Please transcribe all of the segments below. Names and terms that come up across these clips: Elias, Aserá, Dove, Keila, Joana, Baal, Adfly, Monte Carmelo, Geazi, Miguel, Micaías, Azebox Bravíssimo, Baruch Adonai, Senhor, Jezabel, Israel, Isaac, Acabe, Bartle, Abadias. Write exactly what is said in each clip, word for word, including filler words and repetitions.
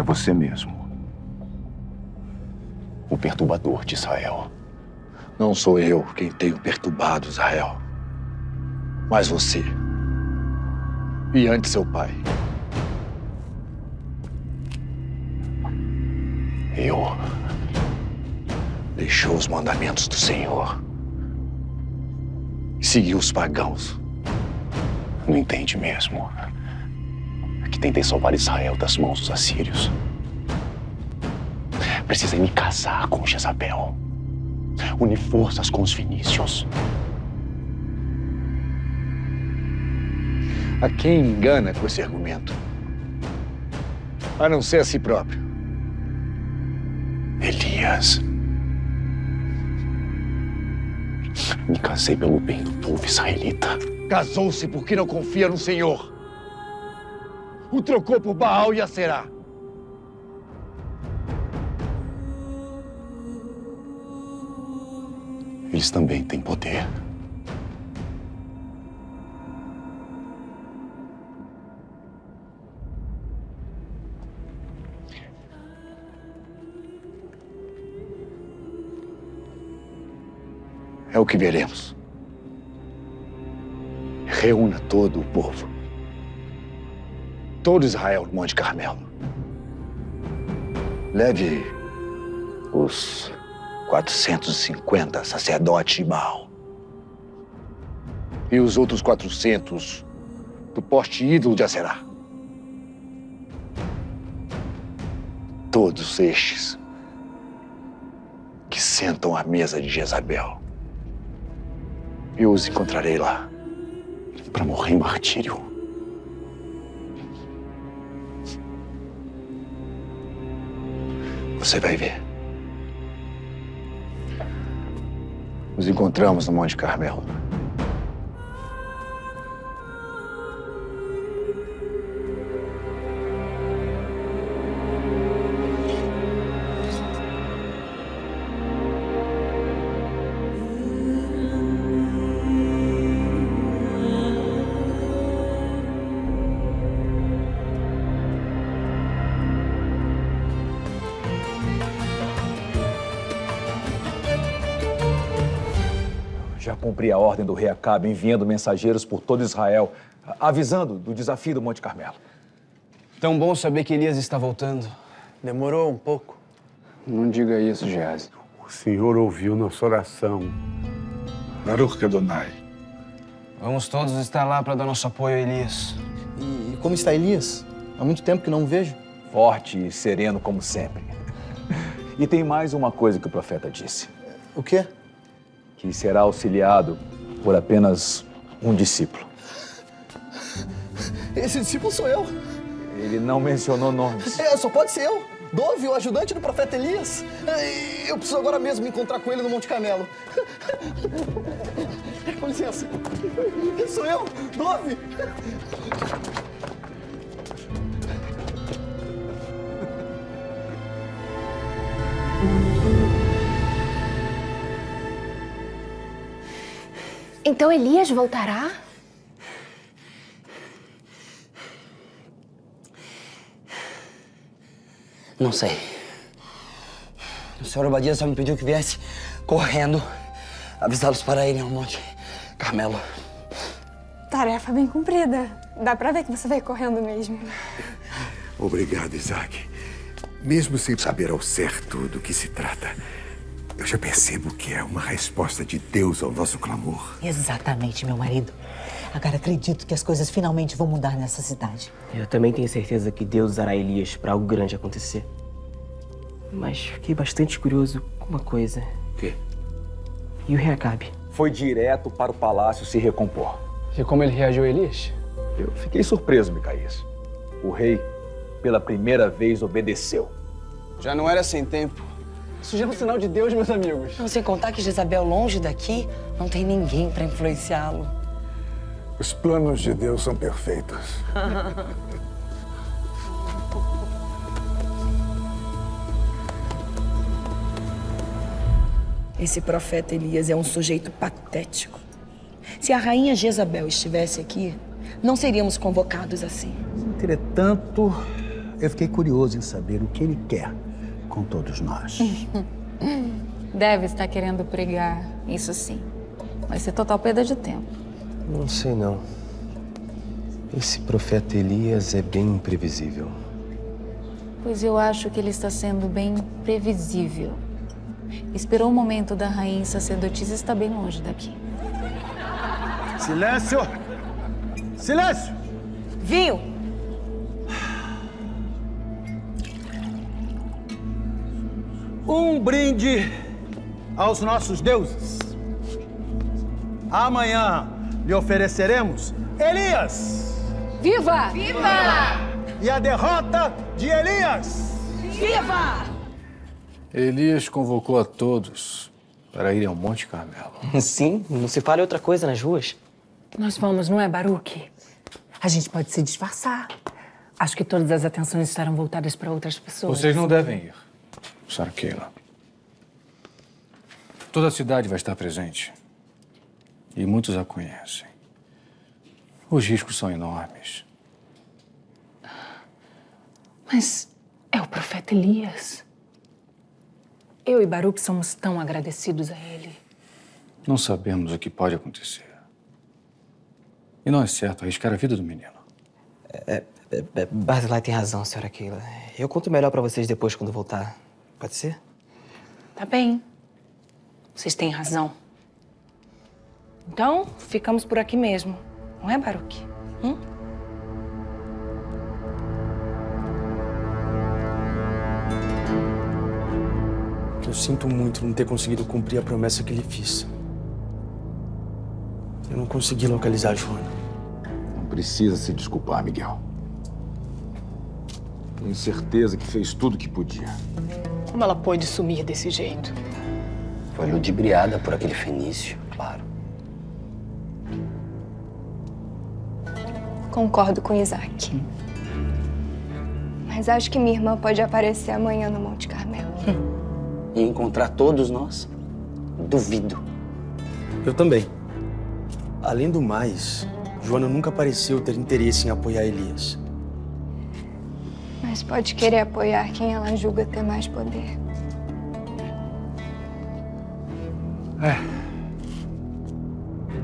É você mesmo. O perturbador de Israel. Não sou eu quem tenho perturbado Israel, mas você. E antes seu pai. Eu. Deixou os mandamentos do Senhor. E seguiu os pagãos. Não entende mesmo. Que tentei salvar Israel das mãos dos assírios. Precisei me casar com Jezabel. Unir forças com os fenícios. A quem engana com esse argumento? A não ser a si próprio. Elias. Me casei pelo bem do povo israelita. Casou-se porque não confia no Senhor. O trocou por Baal e Aserá. Eles também têm poder. É o que veremos. Reúna todo o povo. Todo Israel no Monte Carmelo. Leve os quatrocentos e cinquenta sacerdotes de Baal. E os outros quatrocentos do poste ídolo de Aserá. Todos estes que sentam à mesa de Jezabel. Eu os encontrarei lá para morrer em martírio. Você vai ver. Nos encontramos no Monte Carmelo. Cumprir a ordem do rei Acabe, enviando mensageiros por todo Israel, avisando do desafio do Monte Carmelo. Tão bom saber que Elias está voltando. Demorou um pouco. Não diga isso, Geazi. O Senhor ouviu nossa oração. Baruch Adonai. Vamos todos estar lá para dar nosso apoio a Elias. E como está Elias? Há muito tempo que não o vejo. Forte e sereno como sempre. E tem mais uma coisa que o profeta disse. O quê? Que será auxiliado por apenas um discípulo. Esse discípulo sou eu. Ele não mencionou nomes. É, só pode ser eu. Dove, o ajudante do profeta Elias. Eu preciso agora mesmo me encontrar com ele no Monte Carmelo. Com licença. Sou eu, Dove. Então Elias voltará? Não sei. O senhor Abadias só me pediu que viesse correndo avisá-los para irem ao Monte Carmelo. Tarefa bem cumprida. Dá pra ver que você veio correndo mesmo. Obrigado, Isaac. Mesmo sem saber ao certo do que se trata, eu já percebo que é uma resposta de Deus ao nosso clamor. Exatamente, meu marido. Agora acredito que as coisas finalmente vão mudar nessa cidade. Eu também tenho certeza que Deus usará Elias para algo grande acontecer. Mas fiquei bastante curioso com uma coisa. O quê? E o rei Acabe? Foi direto para o palácio se recompor. E como ele reagiu a Elias? Eu fiquei surpreso, Micaías. O rei, pela primeira vez, obedeceu. Já não era sem tempo. Isso já é um sinal de Deus, meus amigos. Não, sem contar que Jezabel, longe daqui, não tem ninguém para influenciá-lo. Os planos de Deus são perfeitos. Esse profeta Elias é um sujeito patético. Se a rainha Jezabel estivesse aqui, não seríamos convocados assim. Entretanto, Eu fiquei curioso em saber o que ele quer com todos nós. Deve estar querendo pregar, isso sim. Vai ser total perda de tempo. Não sei não. Esse profeta Elias é bem imprevisível. Pois eu acho que ele está sendo bem previsível. Esperou o momento da rainha sacerdotisa e está bem longe daqui. Silêncio! Silêncio! Viu? Um brinde aos nossos deuses. Amanhã lhe ofereceremos Elias! Viva! Viva! E a derrota de Elias! Viva! Elias convocou a todos para irem ao Monte Carmelo. Sim, não se fala outra coisa nas ruas. Nós vamos, não é, Baruch? A gente pode se disfarçar. Acho que todas as atenções estarão voltadas para outras pessoas. Vocês não devem ir, senhora Keila. Toda a cidade vai estar presente. E muitos a conhecem. Os riscos são enormes. Mas é o profeta Elias. Eu e Baruch somos tão agradecidos a ele. Não sabemos o que pode acontecer. E não é certo arriscar a vida do menino. É, é, é, Bartle tem razão, senhora Keila. Eu conto melhor pra vocês depois, quando voltar. Pode ser? Tá bem. Vocês têm razão. Então, ficamos por aqui mesmo. Não é, Baruch? Hum? Eu sinto muito não ter conseguido cumprir a promessa que lhe fiz. Eu não consegui localizar a Joana. Não precisa se desculpar, Miguel. Tenho certeza que fez tudo o que podia. Como ela pôde sumir desse jeito? Foi ludibriada por aquele fenício, claro. Concordo com Isaac. Hum. Mas acho que minha irmã pode aparecer amanhã no Monte Carmelo. Hum. E encontrar todos nós? Duvido. Eu também. Além do mais, Joana nunca pareceu ter interesse em apoiar Elias. Mas pode querer apoiar quem ela julga ter mais poder. É.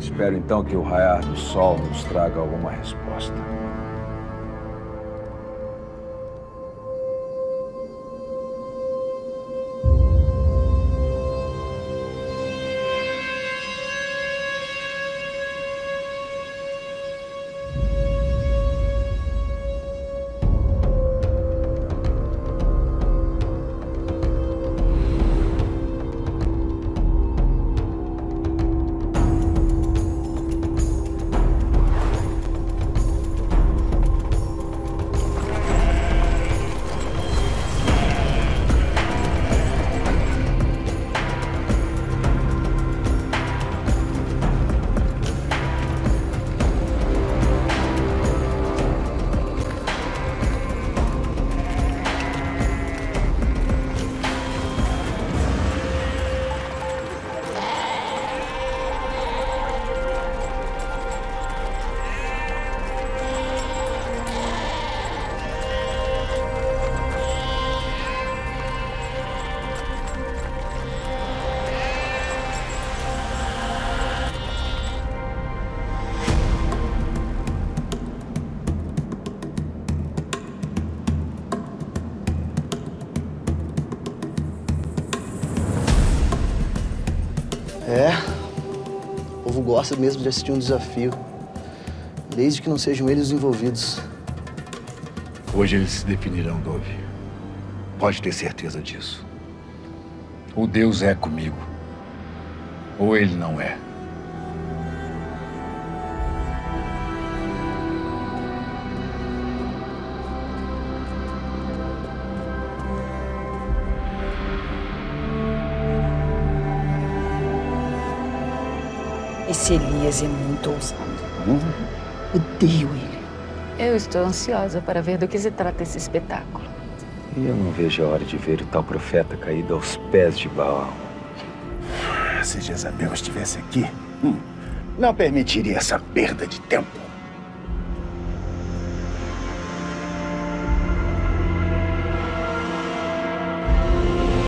Espero então que o raiar do sol nos traga alguma resposta. Gosta mesmo de assistir um desafio, desde que não sejam eles os envolvidos. Hoje eles se definirão, Dove. Pode ter certeza disso. Ou Deus é comigo, ou ele não é. Esse Elias é muito ousado. Uhum. Odeio ele. Eu estou ansiosa para ver do que se trata esse espetáculo. E eu não vejo a hora de ver o tal profeta caído aos pés de Baal. Se Jezabel estivesse aqui, hum, não permitiria essa perda de tempo.